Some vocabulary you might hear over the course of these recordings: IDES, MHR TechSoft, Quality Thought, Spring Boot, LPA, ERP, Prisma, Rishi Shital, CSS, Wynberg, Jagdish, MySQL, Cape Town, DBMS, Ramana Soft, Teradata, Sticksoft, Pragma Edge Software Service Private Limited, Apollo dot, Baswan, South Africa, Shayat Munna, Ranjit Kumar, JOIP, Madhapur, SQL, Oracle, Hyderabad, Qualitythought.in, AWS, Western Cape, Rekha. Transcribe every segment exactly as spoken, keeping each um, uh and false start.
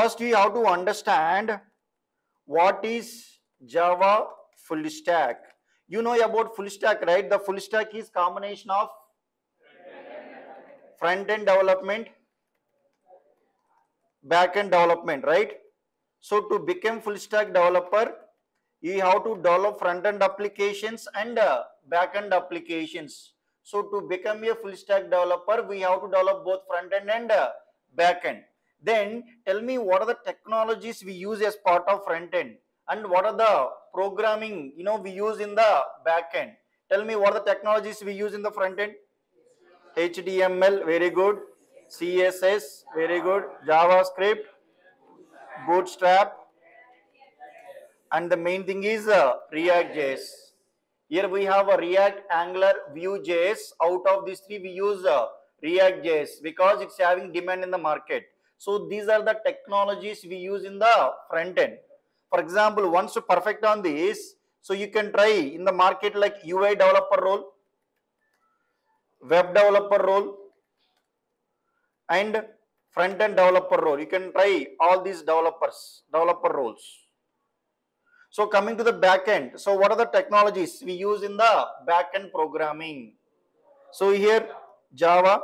first we have to understand what is Java full stack. You know about full stack, right? The full stack is combination of front end development, back end development, right? So to become full stack developer, you have to develop front end applications and uh, back end applications. So to become a full stack developer, we have to develop both front end and uh, back end. Then tell me, what are the technologies we use as part of front end, and what are the programming, you know, we use in the back end? Tell me, what are the technologies we use in the front end? H T M L, very good. C S S, very good. JavaScript, Bootstrap, and the main thing is uh, React.js. Here we have a React, Angular, Vue.js. Out of these three, we use uh, React.js because it's having demand in the market. So these are the technologies we use in the front end. For example, once you perfect on this, so you can try in the market like U I developer role, web developer role, and front end developer role. You can try all these developers, developer roles. So coming to the back end, so what are the technologies we use in the back end programming? So here Java.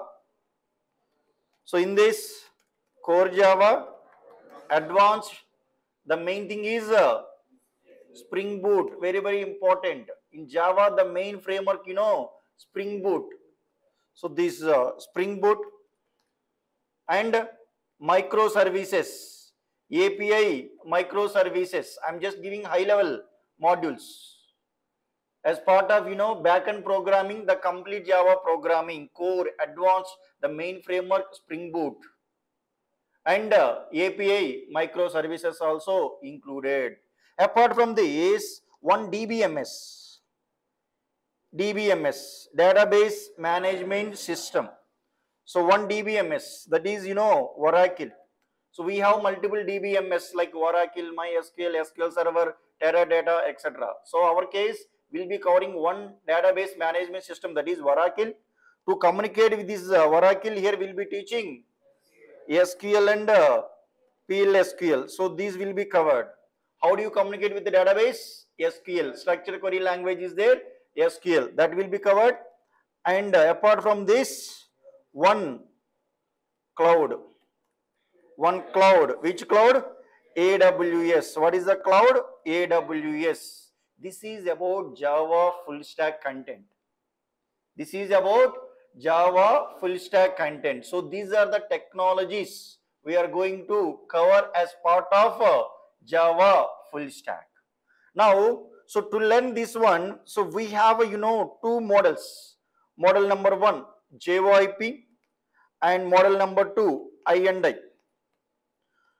So in this core Java, advanced, the main thing is uh, Spring Boot, very very important. In Java, the main framework, you know, Spring Boot. So this uh, Spring Boot and microservices, A P I microservices. I'm just giving high level modules. As part of, you know, backend programming, the complete Java programming, core, advanced, the main framework Spring Boot. And uh, A P I microservices also included. Apart from this, one D B M S. D B M S, Database Management System. So one D B M S, that is, you know, Oracle. So we have multiple D B M S like Oracle, MySQL, S Q L Server, Teradata, et cetera. So our case will be covering one database management system, that is Oracle. To communicate with this uh, Oracle, here we'll be teaching S Q L and uh, P L S Q L. So these will be covered. How do you communicate with the database? S Q L. Structured query language is there. S Q L. That will be covered. And uh, apart from this, one cloud. One cloud. Which cloud? A W S. What is the cloud? A W S. This is about Java full stack content. This is about Java full stack content. So these are the technologies we are going to cover as part of uh, Java full stack. Now, so to learn this one, so we have, you know, two models. Model number one, J O I P, and model number two, I and I.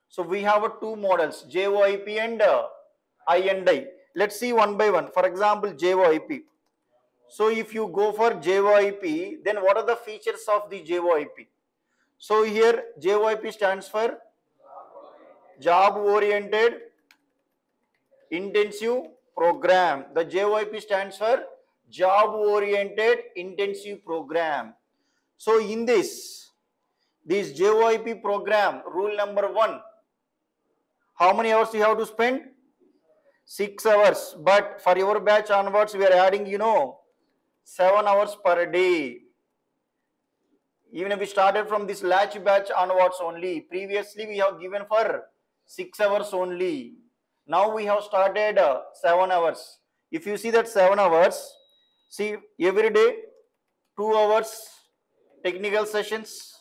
So we have uh, two models, J O I P and uh, I and I. Let's see one by one. For example, J O I P. So if you go for J O I P, then what are the features of the J O I P? So here J O I P stands for Job Oriented Intensive Program. The J O I P stands for Job Oriented Intensive Program. So in this, this J O I P program, rule number one, how many hours you have to spend? six hours. But for your batch onwards, we are adding, you know, seven hours per day. Even if we started from this last batch onwards only, previously we have given for six hours only. Now we have started uh, seven hours. If you see that seven hours, see every day, two hours technical sessions,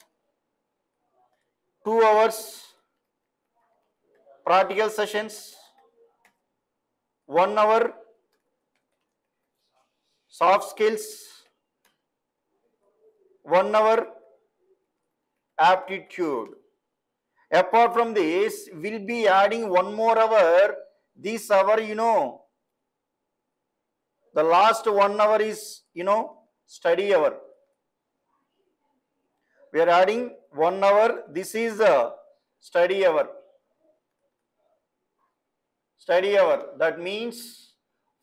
two hours practical sessions, one hour soft skills, one hour aptitude. Apart from this, we'll be adding one more hour. This hour, you know, the last one hour is, you know, study hour. We are adding one hour. This is a study hour. Study hour. That means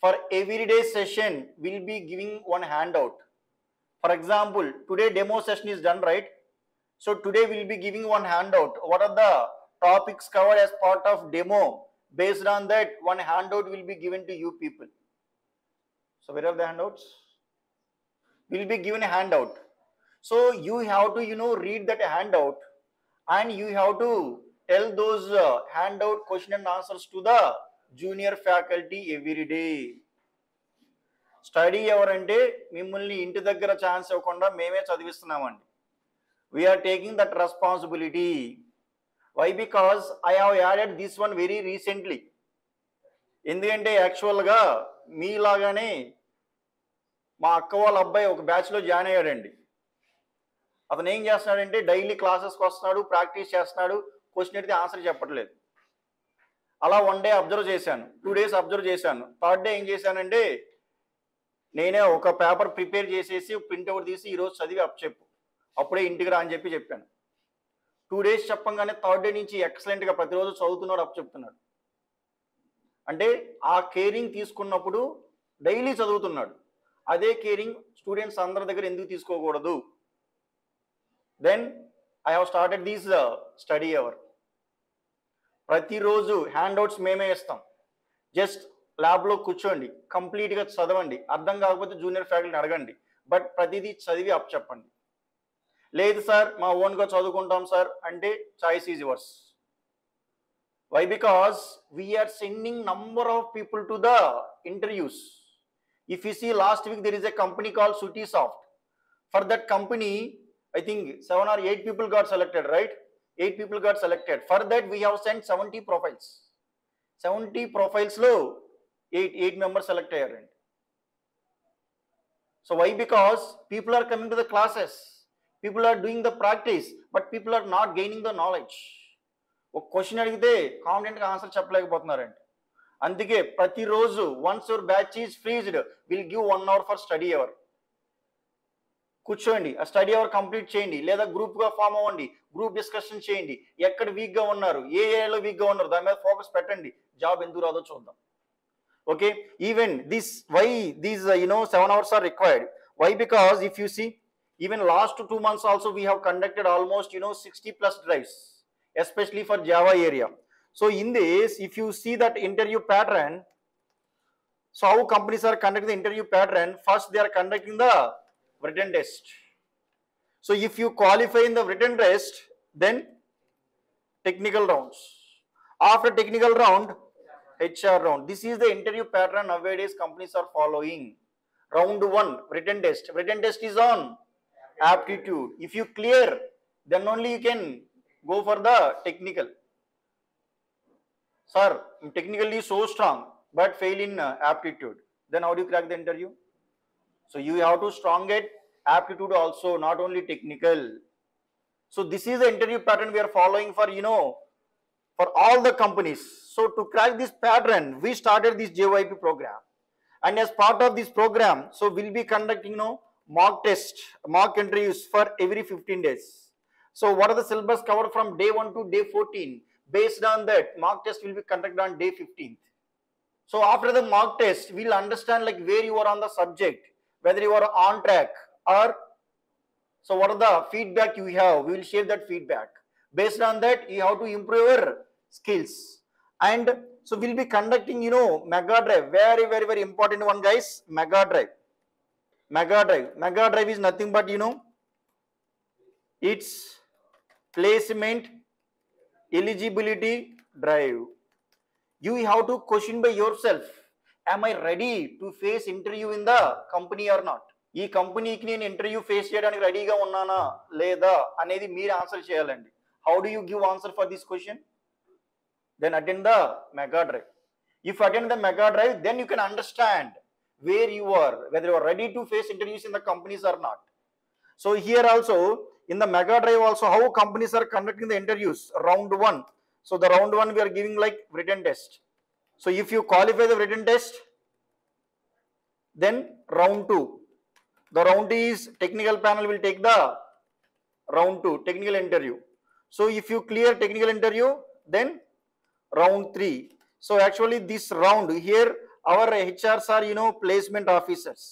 for every day session, we'll be giving one handout. For example, today demo session is done, right? So today we'll be giving one handout. What are the topics covered as part of demo. Based on that, one handout will be given to you people. So where are the handouts? Will be given a handout. So you have to, you know, read that handout, and you have to tell those uh, handout question and answers to the junior faculty every day. Study hour ante mimmalni inti daggara chance avvakunda meme chadivistunamandi. We are taking that responsibility. Why? Because I have added this one very recently. Endukante actual ga మీ లాగానే మా అక్క వాళ్ళ అబ్బాయి ఒక బ్యాచ్లో join అయ్యాడండి. అతను ఏం చేస్తున్నాడంటే డైలీ క్లాసెస్కి వస్తున్నాడు, ప్రాక్టీస్ చేస్తున్నాడు, క్వశ్చన్ అడిగితే ఆన్సర్ చెప్పట్లేదు. అలా వన్ డే అబ్జర్వ్ చేశాను, టూ డేస్ అబ్జర్వ్ చేశాను, థర్డ్ డే ఏం చేశానంటే నేనే ఒక పేపర్ ప్రిపేర్ చేసేసి ప్రింట్అవుట్ తీసి ఈరోజు చదివి అప్ చెప్పు, అప్పుడే ఇంటికి రా అని చెప్పి చెప్పాను. టూ డేస్ చెప్పంగానే థర్డ్ డే నుంచి ఎక్సలెంట్గా ప్రతిరోజు చదువుతున్నాడు, అప్ చెప్తున్నాడు. అంటే ఆ కేరింగ్ తీసుకున్నప్పుడు డైలీ చదువుతున్నాడు. అదే కేరింగ్ స్టూడెంట్స్ అందరి దగ్గర ఎందుకు తీసుకోకూడదు? Then I have started these study hour. ప్రతిరోజు హ్యాండ్అవుట్స్ మేమే ఇస్తాం. జస్ట్ ల్యాబ్లో కూర్చోండి, కంప్లీట్గా చదవండి, అర్థం కాకపోతే జూనియర్ ఫ్యాకల్టీని అడగండి, బట్ ప్రతిదీ చదివి అప్ చెప్పండి. లేదు సార్ మా ఓన్గా చదువుకుంటాం సార్ అంటే choice is yours. Why? Because we are sending number of people to the interviews. If you see last week, there is a company called Sutisoft. For that company, I think seven or eight people got selected, right? Eight people got selected. For that, we have sent seventy profiles. seventy profiles low, eight eight members selected. So why? Because people are coming to the classes, people are doing the practice, but people are not gaining the knowledge. ఒక question అడిగితే కాన్ఫిడెంట్గా answer చెప్పలేకపోతున్నారండి. అందుకే ప్రతిరోజు once your batch is freezed, will give one hour for study hour. కూర్చోండి, ఆ study hour complete చేయండి, లేదా గ్రూప్గా ఫామ్ అవ్వండి, గ్రూప్ డిస్కషన్ చేయండి. ఎక్కడ వీక్గా ఉన్నారు, ఏ ఏరియాలో వీక్గా ఉన్నారు, దాని మీద ఫోకస్ పెట్టండి. జాబ్ ఎందుకు రాదో చూద్దాం. Okay, even this why these you know seven hours are required. Why? Because if you see even last two months also we have conducted almost you know sixty plus drives, especially for Java area. So in this, if you see that interview pattern, so how companies are conducting the interview pattern, first they are conducting the written test. So if you qualify in the written test, then technical rounds. After technical round, H R round. This is the interview pattern nowadays companies are following. Round one, written test. Written test is on aptitude. If you clear, then only you can go for the technical. Sir, technically so strong, but fail in uh, aptitude. Then how do you crack the interview? So you have to strong at aptitude also, not only technical. So this is the interview pattern we are following for, you know, for all the companies. So to crack this pattern, we started this J O I P program. And as part of this program, so we'll be conducting, you know, mock test, mock interviews for every fifteen days. So what are the syllabus covered from day one to day fourteen? Based on that, mock test will be conducted on day fifteenth. So after the mock test, we'll understand like where you are on the subject, whether you are on track or, so what are the feedback you have? We will share that feedback. Based on that, you have to improve your skills. And so we'll be conducting, you know, mega drive, very, very, very important one guys, mega drive. Mega drive, mega drive is nothing but, you know, it's placement eligibility drive. You have to question by yourself, am I ready to face interview in the company or not? ఈ కంపెనీకి నేను interview face చేయడానికి రెడీగా ఉన్నానా లేదా అనేది మీరు answer చేయాలండి. How do you give answer for this question? Then attend the mega drive. If attend the mega drive, then you can understand where you are, whether you are ready to face interviews in the companies or not. So here also in the mega drive also, how companies are conducting the interviews. Round one. So the round one we are giving like written test. So if you qualify the written test, then round two. The round two is technical panel will take the round two, technical interview. So if you clear technical interview, then round three. So actually this round here, our H Rs are, you know, placement officers.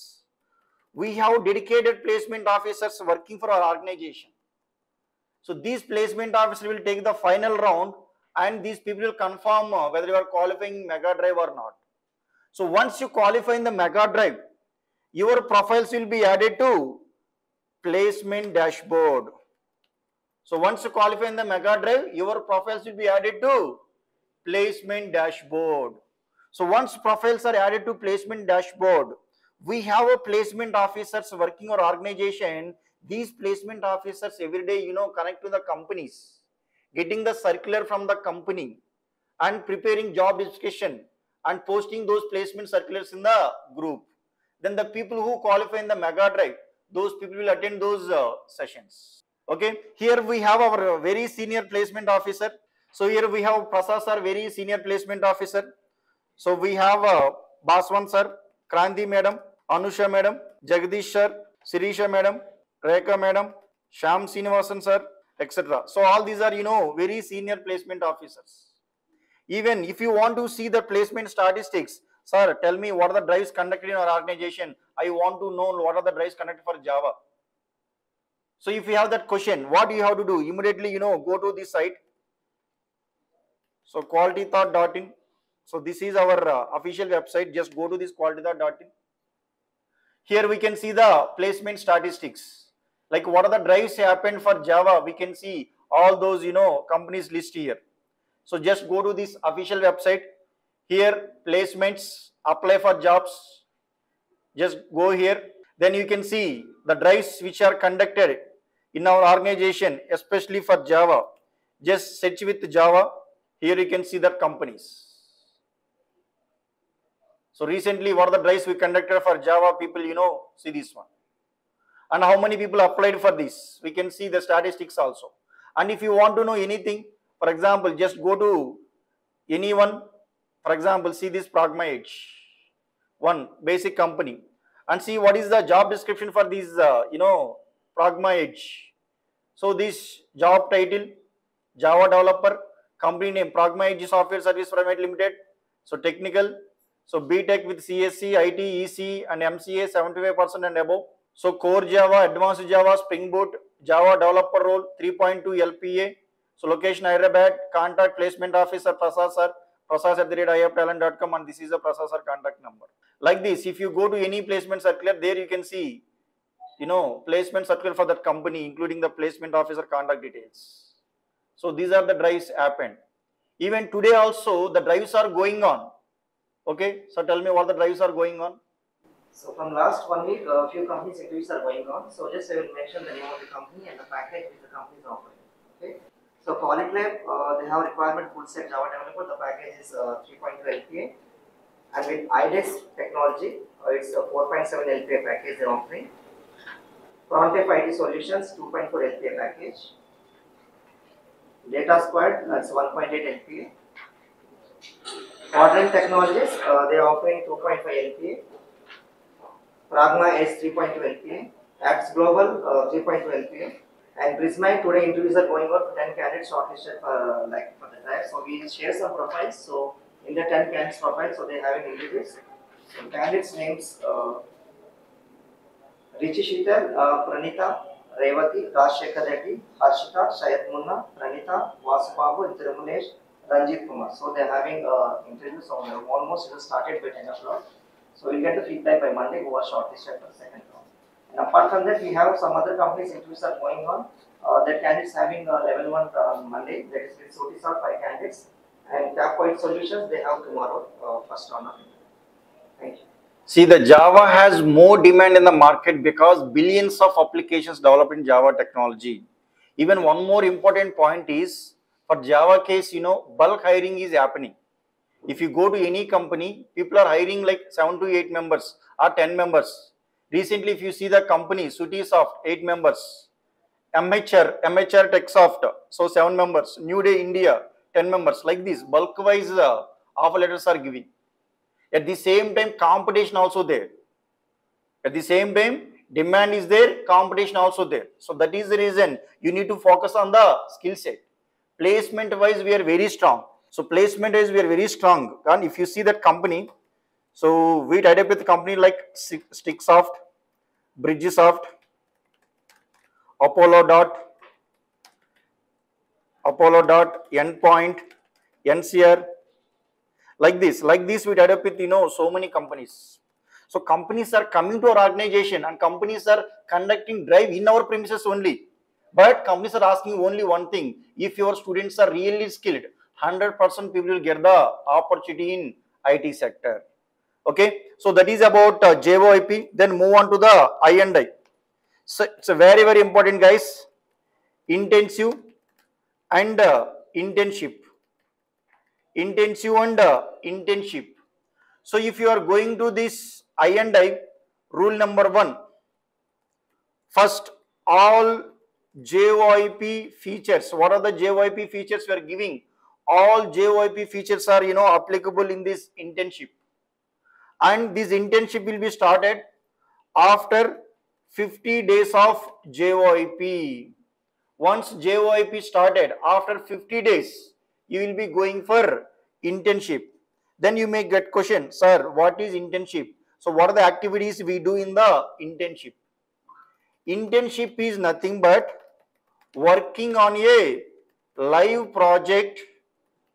We have dedicated placement officers working for our organization. So these placement officers will take the final round and these people will confirm whether you are qualifying mega drive or not. So once you qualify in the mega drive, your profiles will be added to placement dashboard. So once you qualify in the mega drive, your profiles will be added to placement dashboard. So once profiles are added to placement dashboard, we have a placement officers working our organization. These placement officers every day, you know, connect to the companies, getting the circular from the company and preparing job description and posting those placement circulars in the group. Then the people who qualify in the mega drive, those people will attend those uh, sessions. Okay, here we have our very senior placement officer. So here we have Prasad sir, very senior placement officer. So we have uh, Baswan sir, Kranti madam, Anusha madam, Jagdish sir, Sirisha madam, Rekha madam, Sham Srinivasan sir, et cetera. So all these are, you know, very senior placement officers. Even if you want to see the placement statistics, sir, tell me what are the drives conducted in our organization. I want to know what are the drives conducted for Java. So if you have that question, what do you have to do? Immediately, you know, go to this site. So quality thought dot in. So this is our uh, official website. Just go to this quality thought dot in. Here we can see the placement statistics. Like what are the drives happened for Java. We can see all those, you know, companies list here. So just go to this official website. Here, placements, apply for jobs. Just go here. Then you can see the drives which are conducted in our organization, especially for Java. Just search with Java. Here you can see the companies. So recently, what are the drives we conducted for Java? People, you know, see this one. And how many people applied for this? We can see the statistics also. And if you want to know anything, for example, just go to anyone. For example, see this Pragma one basic company and see what is the job description for these, uh, you know, Pragma Edge. So this job title, Java developer, company name, Pragma Edge Software Service Private Limited. So technical, so B Tech with C S C, I T, E C and M C A seventy-five percent and above. So core Java, advanced Java, Spring Boot, Java developer role, three point two L P A. So location Hyderabad, contact placement officer, Prasad sir. Prasad at the rate I F talent dot com, and this is the Prasad sir contact number. Like this, if you go to any placement circular, there you can see, you know, placement circular for that company, including the placement officer contact details. So these are the drives happened. Even today also, the drives are going on. Okay, so tell me what the drives are going on. So from last one week, a few companies' activities are going on. So just I will mention the name of the company and the package which the company is offering. Okay. So Qualitythought, uh, they have a requirement full set Java developer. The package is uh, three point two L P A, and with I D E S technology, uh, it's a four point seven L P A package they're offering. Frontend I T solutions, two point four L P A package. Data Squad, that's one point eight L P A. Quadrant technologies, uh, they're offering two point five L P A. Pragma is three point two L P A. Apps Global, uh, three point two L P A. And Prisma, today interviews are going on for ten candidates shortlisted for, uh, like, for the drive. So we share some profiles. So in the ten candidates profiles, so they have an interviews. So candidates names uh, Rishi Shital, uh, Pranita, Revati, Rajshekhar Reddy, Harshita, Shayat Munna, Pranita, Vasubabu, Dhirumunesh, Ranjit Kumar. So they are having uh, interviews on their almost. It was started by ten o'clock. So we'll get the feedback by Monday who are shortlisted for the second round. And apart from that, we have some other companies' interviews are going on. Uh, that candidates having uh, level one uh, Monday, that is with Sutisoft, five candidates. And Tappoint Solutions, they have tomorrow, uh, first round of interview. Thank you. See, the Java has more demand in the market because billions of applications developed in Java technology. Even one more important point is, for Java case, you know, bulk hiring is happening. If you go to any company, people are hiring like seven to eight members or ten members. Recently, if you see the company, Sutisoft, eight members. M H R, M H R TechSoft, so seven members. New Day India, ten members. Like this, bulk-wise uh, offer letters are giving. At the same time, competition also there. At the same time, demand is there, competition also there. So that is the reason you need to focus on the skill set. Placement-wise, we are very strong. So placement-wise, we are very strong. And if you see that company, so we tied up with company like Sticksoft, Bridgesoft, Apollo dot, Apollo dot, Endpoint, N C R, like this, like this we tied up with, you know, so many companies. So companies are coming to our organization and companies are conducting drive in our premises only. But companies are asking only one thing, if your students are really skilled, one hundred percent people will get the opportunity in I T sector. Okay, so that is about uh, J O I P. Then move on to the I and I. So it's a very, very important, guys. Intensive and uh, internship. Intensive and uh, internship. So if you are going to this I and I, rule number one. First, all J O I P features. What are the J O I P features we are giving? All J O I P features are, you know, applicable in this internship. And this internship will be started after fifty days of J O I P. Once J O I P started, after fifty days, you will be going for internship. Then you may get question, sir, what is internship? So what are the activities we do in the internship? Internship is nothing but working on a live project,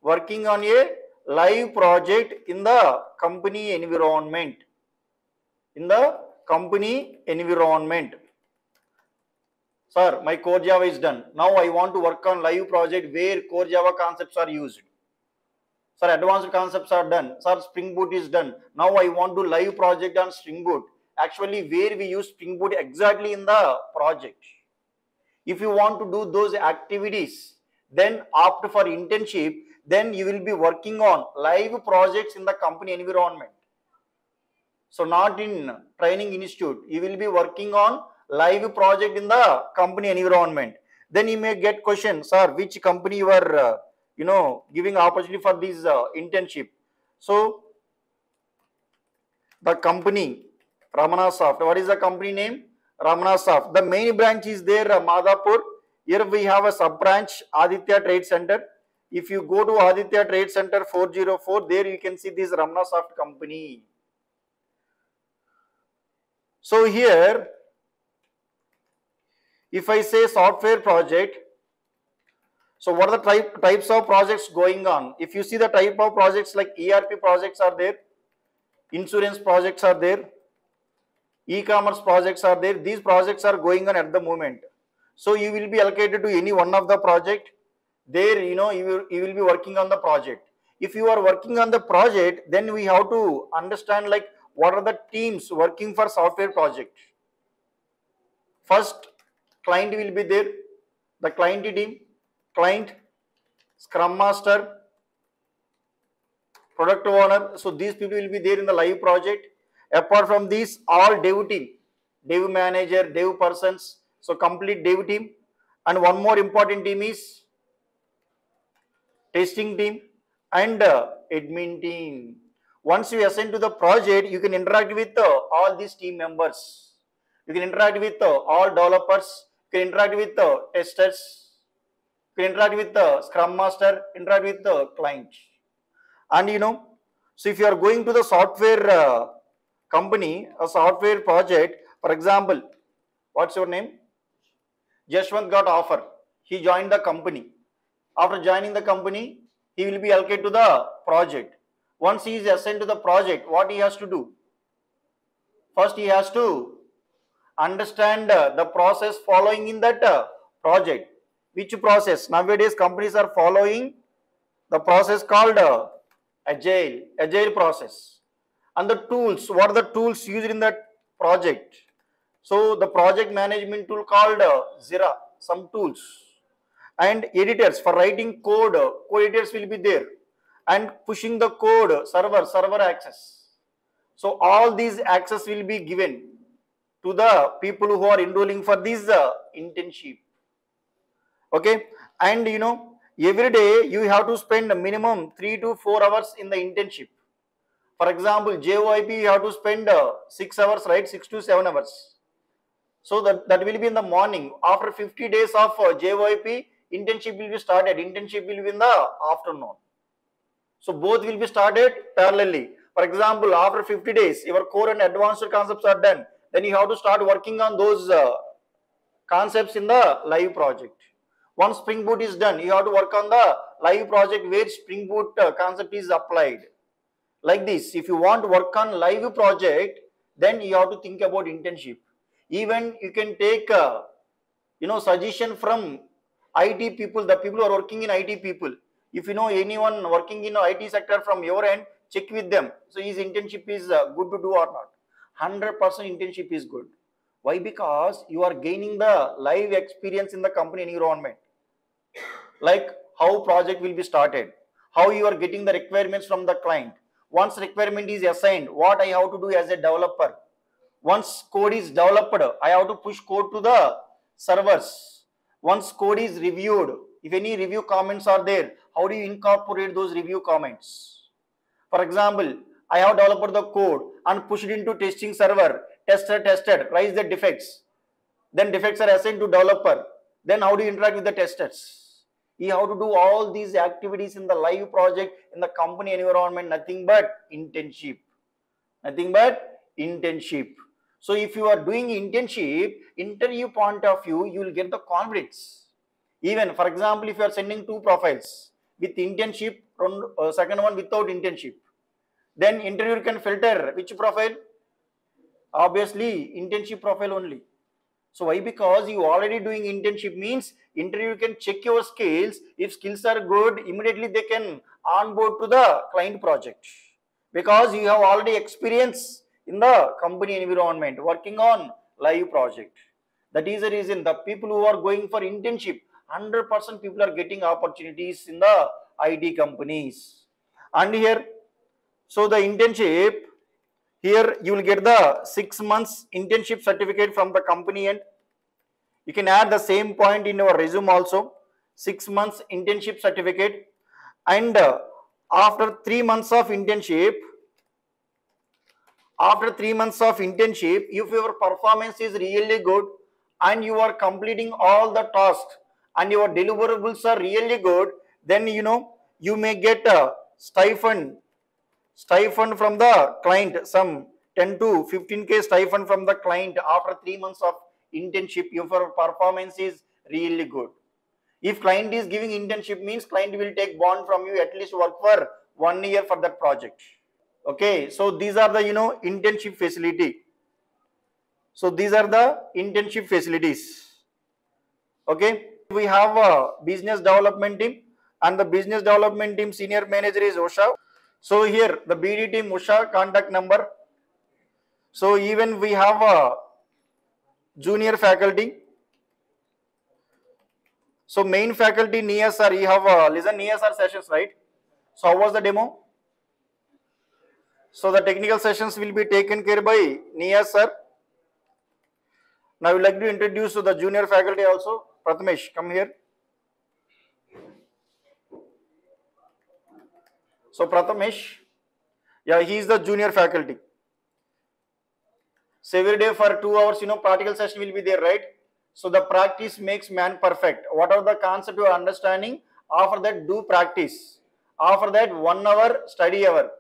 working on a live project in the company environment, in the company environment. Sir, my core Java is done. Now I want to work on live project where core Java concepts are used. Sir, advanced concepts are done. Sir, Spring Boot is done. Now I want to live project on Spring Boot. Actually, where we use Spring Boot exactly in the project. If you want to do those activities, then opt for internship. Then you will be working on live projects in the company environment. So not in training institute, you will be working on live project in the company environment. Then you may get question, sir, which company you are, uh, you know, giving opportunity for this uh, internship. So the company, Ramana Soft. What is the company name? Ramana Soft. The main branch is there, uh, Madhapur. Here we have a sub-branch, Aditya Trade Center. If you go to Aditya Trade Center four oh four, there you can see this Ramana Soft company. So here, if I say software project, so what are the type, types of projects going on? If you see the type of projects like E R P projects are there, insurance projects are there, e-commerce projects are there, these projects are going on at the moment. So you will be allocated to any one of the project. There, you know, you, you will be working on the project. If you are working on the project, then we have to understand like what are the teams working for software project. First, client will be there, the client team, client, scrum master, product owner. So these people will be there in the live project. Apart from these, all dev team, dev manager, dev persons. So complete dev team. And one more important team is testing team and uh, admin team. Once you assign to the project, you can interact with uh, all these team members. You can interact with uh, all developers. You can interact with uh, testers. You can interact with the uh, Scrum Master. Interact with the uh, client. And you know, so if you are going to the software uh, company, a software project, for example, what's your name? Jashwant got offer. He joined the company. After joining the company, he will be allocated to the project. Once he is assigned to the project, what he has to do? First, he has to understand uh, the process following in that uh, project. Which process? Nowadays, companies are following the process called uh, Agile, Agile process. And the tools, what are the tools used in that project? So, the project management tool called uh, Jira, some tools. And editors for writing code, code editors will be there. And pushing the code, server, server access. So all these access will be given to the people who are enrolling for this uh, internship. Okay. And you know, every day you have to spend a minimum three to four hours in the internship. For example, J O I P you have to spend uh, six hours, right? six to seven hours. So that, that will be in the morning. After fifty days of uh, J O I P, internship will be started. Internship will be in the afternoon. So both will be started parallelly. For example, after fifty days, your core and advanced concepts are done. Then you have to start working on those uh, concepts in the live project. Once Spring Boot is done, you have to work on the live project where Spring Boot concept is applied. Like this, if you want to work on live project, then you have to think about internship. Even you can take, uh, you know, suggestion from I T people, the people who are working in I T people. If you know anyone working in I T sector from your end, check with them. So his internship is uh, good to do or not. one hundred percent internship is good. Why? Because you are gaining the live experience in the company environment. Like how project will be started, how you are getting the requirements from the client. Once requirement is assigned, what I have to do as a developer. Once code is developed, I have to push code to the servers. Once code is reviewed, if any review comments are there, how do you incorporate those review comments? For example, I have developed the code and pushed it into testing server. Tester tested, raised the defects. Then defects are assigned to developer. Then how do you interact with the testers? You have to do all these activities in the live project, in the company environment, nothing but internship. Nothing but internship. So if you are doing internship, interview point of view, you will get the confidence. Even for example, if you are sending two profiles with internship, uh, second one without internship, then interviewer can filter which profile? Obviously, internship profile only. So why? Because you already doing internship means interview can check your skills. If skills are good, immediately they can onboard to the client project. Because you have already experience in the company environment working on live project. That is the reason the people who are going for internship, one hundred percent people are getting opportunities in the I T companies. And here, so the internship, here you will get the six months internship certificate from the company and you can add the same point in your resume also. Six months internship certificate, and uh, after three months of internship, after three months of internship, if your performance is really good and you are completing all the tasks and your deliverables are really good, then you know you may get a stipend. Stipend from the client, some ten to fifteen K stipend from the client after three months of internship if your performance is really good. If client is giving internship means client will take bond from you, at least work for one year for that project. Okay, so these are the, you know, internship facility. So these are the internship facilities. Okay, we have a business development team, and the business development team senior manager is Osha. So here the B D team Usha, contact number. So even we have a junior faculty. So main faculty Nia sir, you have a, listen Nia sir sessions, right? So how was the demo? So the technical sessions will be taken care by Nia sir. Now I would like to introduce to the junior faculty also. Pratamesh, come here. So Pratamesh, yeah, he is the junior faculty. So every day for two hours, you know, practical session will be there, right? So the practice makes man perfect. What are the concept you are understanding? After that, do practice. After that, one hour study hour.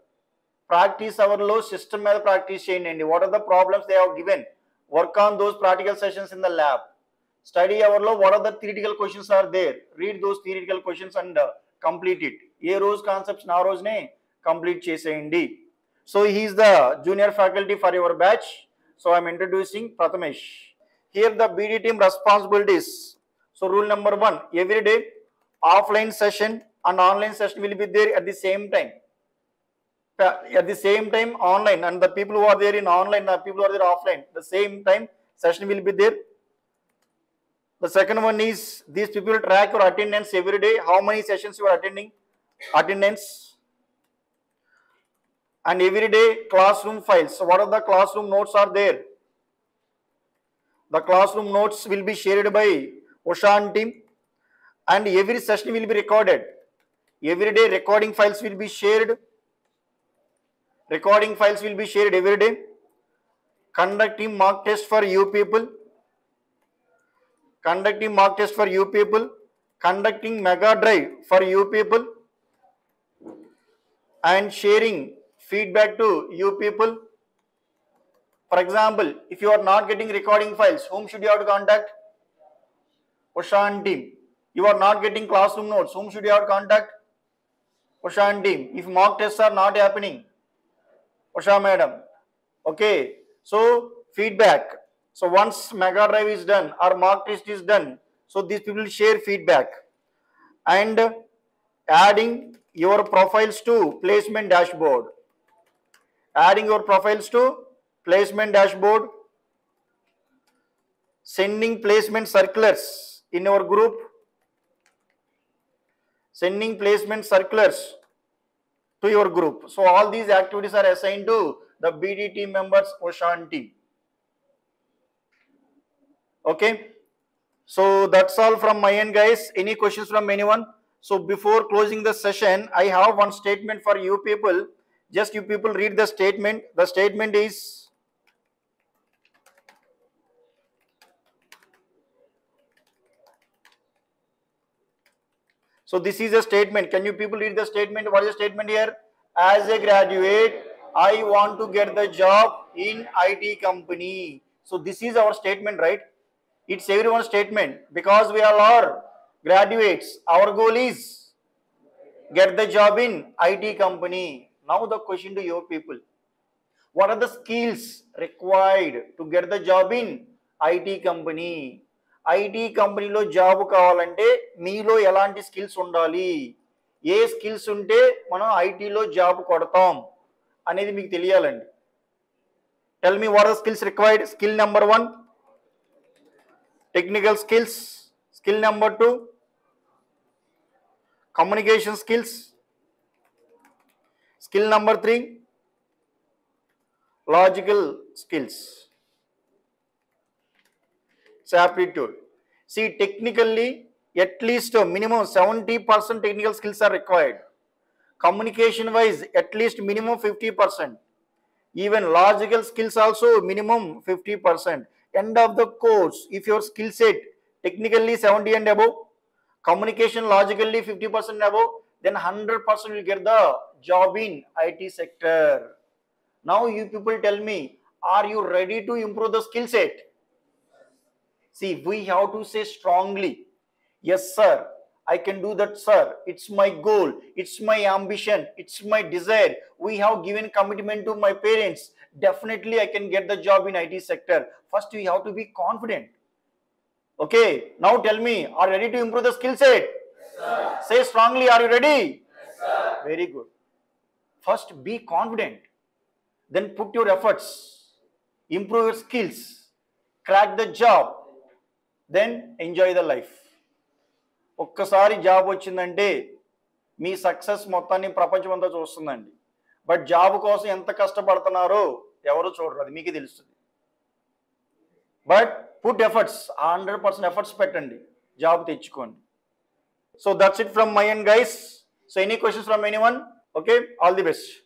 Practice hour low system practice chain. And what are the problems they have given? Work on those practical sessions in the lab. Study hour low. What are the theoretical questions are there? Read those theoretical questions and uh, complete it. Ye roz concepts na roz ne complete chesayindi. So he is the junior faculty for your batch. So I am introducing Pratamesh. Here the B D team responsibilities. So rule number one, every day offline session and online session will be there at the same time. At the same time online, and the people who are there in online, the people who are there offline, the same time session will be there. The second one is these people track your attendance every day. How many sessions you are attending? Attendance. And every day classroom files. So what are the classroom notes are there? The classroom notes will be shared by Oshan team. And every session will be recorded. Every day recording files will be shared. Recording files will be shared every day. Conducting mock test for you people. Conducting mock test for you people, conducting mega drive for you people, and sharing feedback to you people. For example, if you are not getting recording files, whom should you have to contact? Oshan team. You are not getting classroom notes. Whom should you have contact? Osha and team. If mock tests are not happening, Osha madam. Okay. So feedback. So once mega drive is done or mock test is done, so these people share feedback. And adding your profiles to placement dashboard. Adding your profiles to placement dashboard. Sending placement circulars in our group. Sending placement circulars to your group. So all these activities are assigned to the B D team members, Oshan team. Okay. So that's all from my end, guys. Any questions from anyone? So before closing the session, I have one statement for you people. Just you people read the statement. The statement is, so this is a statement. Can you people read the statement? What is the statement here? As a graduate, I want to get the job in I T company. So this is our statement, right? It's everyone's statement because we are all graduates. Our goal is get the job in I T company. Now the question to your people. What are the skills required to get the job in I T company? I T company lo job kavalante meelo elanti skills undali? Ye skills unte manam I T lo job kodtam anedi meeku teliyalandi. Tell me what are the skills required? Skill number one, technical skills. Skill number two, communication skills. Skill number three, logical skills. It's aptitude. See, technically, at least a minimum seventy percent technical skills are required. Communication wise, at least minimum fifty percent. Even logical skills also minimum fifty percent. End of the course, if your skill set technically seventy and above, communication logically fifty percent above, then one hundred percent will get the job in I T sector. Now you people tell me, are you ready to improve the skill set? See, we have to say strongly, yes sir, I can do that sir, it's my goal, it's my ambition, it's my desire. We have given commitment to my parents, definitely I can get the job in I T sector. First you have to be confident. Okay, now tell me, are you ready to improve the skill set? Yes, say strongly, are you ready? Yes, sir. Very good. First be confident, then put your efforts, improve your skills, crack the job, then enjoy the life. Okkasari job ochindante మీ success మొత్తాన్ని ప్రపంచమంతా చూస్తుందండి. But job కోసం ఎంత కష్టపడుతున్నారో ఎవరు చూడరు, అది మీకే తెలుస్తుంది. But put efforts, one hundred percent efforts పెట్టండి, జాబ్ తెచ్చుకోండి. So that's it from my end, guys. So any questions from anyone? Okay, all the best.